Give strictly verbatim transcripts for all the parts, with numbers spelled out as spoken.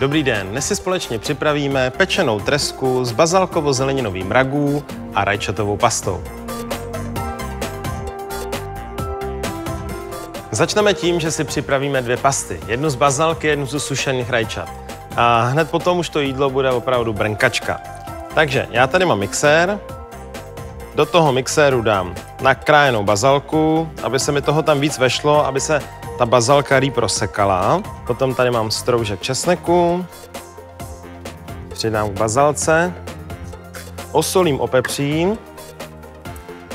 Dobrý den, dnes si společně připravíme pečenou tresku s bazalkovo-zeleninovým ragú a rajčatovou pastou. Začneme tím, že si připravíme dvě pasty, jednu z bazalky, jednu z sušených rajčat. A hned potom už to jídlo bude opravdu brnkačka. Takže já tady mám mixér, do toho mixéru dám nakrájenou bazalku, aby se mi toho tam víc vešlo, aby se ta bazalka líp prosekala. Potom tady mám stroužek česneku, přidám k bazalce, osolím, opepřím,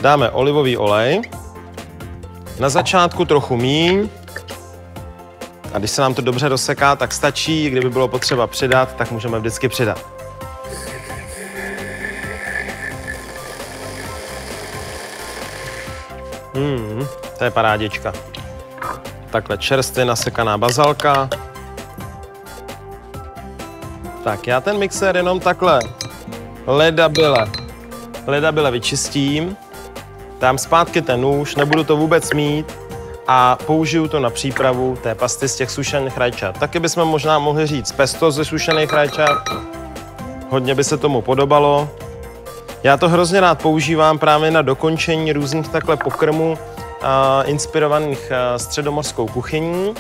dáme olivový olej, na začátku trochu míň, a když se nám to dobře rozseká, tak stačí, kdyby bylo potřeba přidat, tak můžeme vždycky přidat. Mm, to je parádička. Takhle čerstvě nasekaná bazalka. Tak já ten mixér jenom takhle ledabyle, ledabyle vyčistím. Dám zpátky ten nůž, nebudu to vůbec mít a použiju to na přípravu té pasty z těch sušených rajčat. Taky bychom možná mohli říct pesto ze sušených rajčat. Hodně by se tomu podobalo. Já to hrozně rád používám právě na dokončení různých takhle pokrmů a, inspirovaných a, středomorskou kuchyní.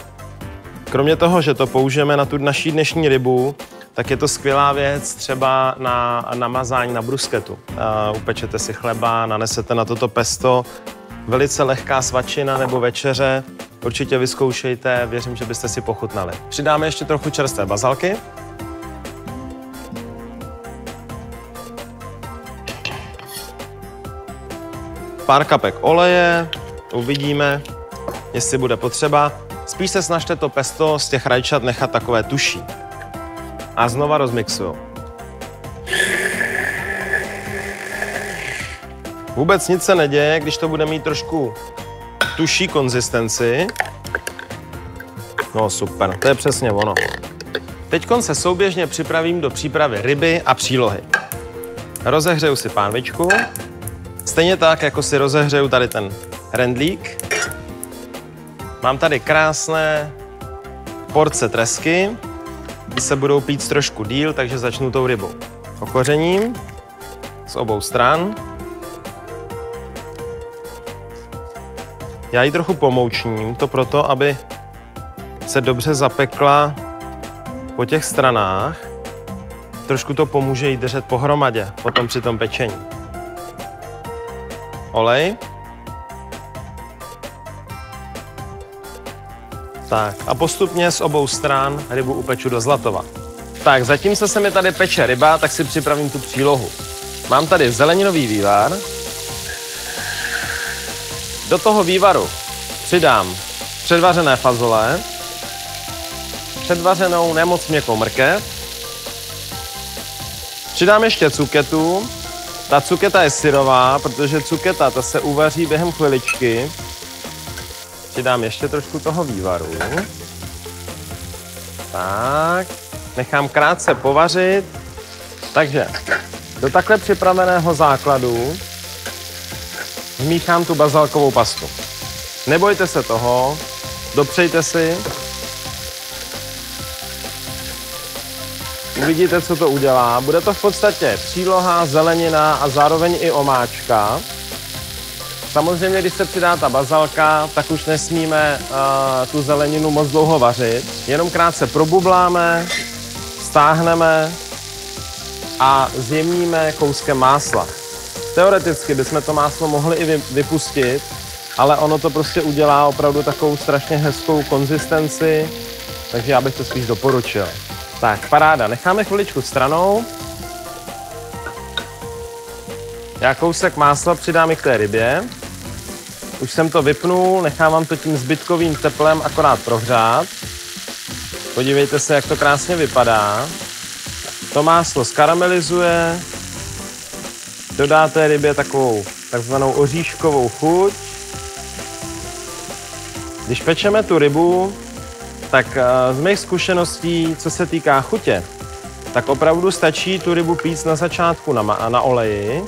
Kromě toho, že to použijeme na tu naší dnešní rybu, tak je to skvělá věc třeba na namazání na brusketu. A, upečete si chleba, nanesete na toto pesto. Velice lehká svačina nebo večeře. Určitě vyzkoušejte, věřím, že byste si pochutnali. Přidáme ještě trochu čerstvé bazalky. Pár kapek oleje, uvidíme, jestli bude potřeba. Spíš se snažte to pesto z těch rajčat nechat takové tuší. A znova rozmixuju. Vůbec nic se neděje, když to bude mít trošku tuší konzistenci. No super, to je přesně ono. Teďkon se souběžně připravím do přípravy ryby a přílohy. Rozehřeju si pánvičku. Stejně tak, jako si rozehřeju tady ten rendlík. Mám tady krásné porce tresky. Ty se budou pít trošku díl, takže začnu tou rybou. Okořením z obou stran. Já ji trochu pomoučním, to proto, aby se dobře zapekla po těch stranách. Trošku to pomůže jí držet pohromadě potom při tom pečení. Olej. Tak a postupně z obou stran rybu upeču do zlatova. Tak zatímco se mi tady peče ryba, tak si připravím tu přílohu. Mám tady zeleninový vývar. Do toho vývaru přidám předvařené fazole, předvařenou nemoc měkkou mrkev. Přidám ještě cuketu. Ta cuketa je syrová, protože cuketa ta se uvaří během chviličky. Přidám ještě trošku toho vývaru. Tak, nechám krátce povařit. Takže do takhle připraveného základu vmíchám tu bazalkovou pastu. Nebojte se toho, dopřejte si. Uvidíte, co to udělá. Bude to v podstatě příloha, zelenina a zároveň i omáčka. Samozřejmě, když se přidá ta bazalka, tak už nesmíme uh, tu zeleninu moc dlouho vařit. Jenom krátce probubláme, stáhneme a zjemníme kouskem másla. Teoreticky bychom to máslo mohli i vypustit, ale ono to prostě udělá opravdu takovou strašně hezkou konzistenci, takže já bych to spíš doporučil. Tak, paráda. Necháme chviličku stranou. Já kousek másla přidám i k té rybě. Už jsem to vypnul, nechávám to tím zbytkovým teplem akorát prohřát. Podívejte se, jak to krásně vypadá. To máslo skaramelizuje. Dodá té rybě takovou takzvanou oříškovou chuť. Když pečeme tu rybu, tak z mých zkušeností, co se týká chutě, tak opravdu stačí tu rybu pít na začátku na, na oleji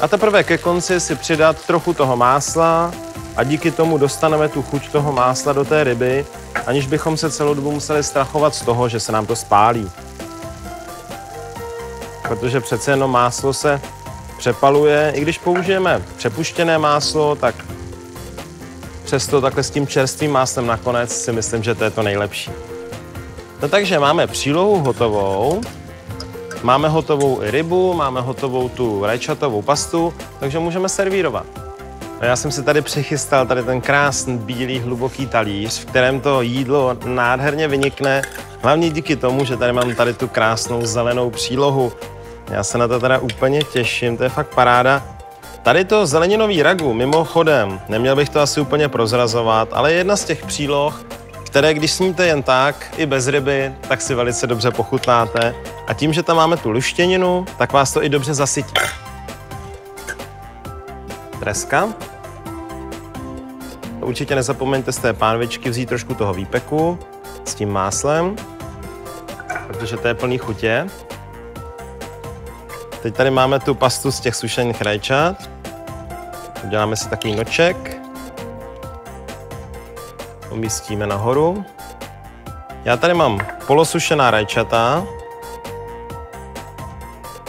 a teprve ke konci si přidat trochu toho másla a díky tomu dostaneme tu chuť toho másla do té ryby aniž bychom se celou dobu museli strachovat z toho, že se nám to spálí. Protože přece jenom máslo se přepaluje. I když použijeme přepuštěné máslo, tak přesto takhle s tím čerstvým máslem nakonec si myslím, že to je to nejlepší. No takže máme přílohu hotovou. Máme hotovou i rybu, máme hotovou tu rajčatovou pastu, takže můžeme servírovat. No já jsem si tady přichystal tady ten krásný bílý hluboký talíř, v kterém to jídlo nádherně vynikne, hlavně díky tomu, že tady mám tady tu krásnou zelenou přílohu. Já se na to teda úplně těším, to je fakt paráda. Tady to zeleninový ragu, mimochodem, neměl bych to asi úplně prozrazovat, ale je jedna z těch příloh, které když sníte jen tak, i bez ryby, tak si velice dobře pochutnáte. A tím, že tam máme tu luštěninu, tak vás to i dobře zasytí. Treska. Určitě nezapomeňte z té pánvičky vzít trošku toho výpeku s tím máslem, protože to je plný chutě. Teď tady máme tu pastu z těch sušených rajčat. Uděláme si takový noček. Umístíme nahoru. Já tady mám polosušená rajčata.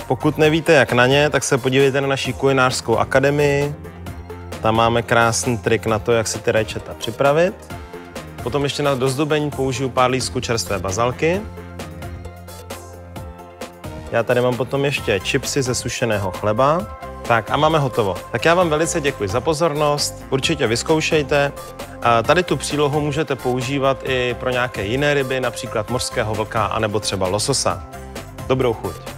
Pokud nevíte, jak na ně, tak se podívejte na naší kulinářskou akademii. Tam máme krásný trik na to, jak si ty rajčata připravit. Potom ještě na dozdobení použiju pár lístků čerstvé bazalky. Já tady mám potom ještě chipsy ze sušeného chleba. Tak a máme hotovo. Tak já vám velice děkuji za pozornost, určitě vyzkoušejte. A tady tu přílohu můžete používat i pro nějaké jiné ryby, například mořského vlka anebo třeba lososa. Dobrou chuť.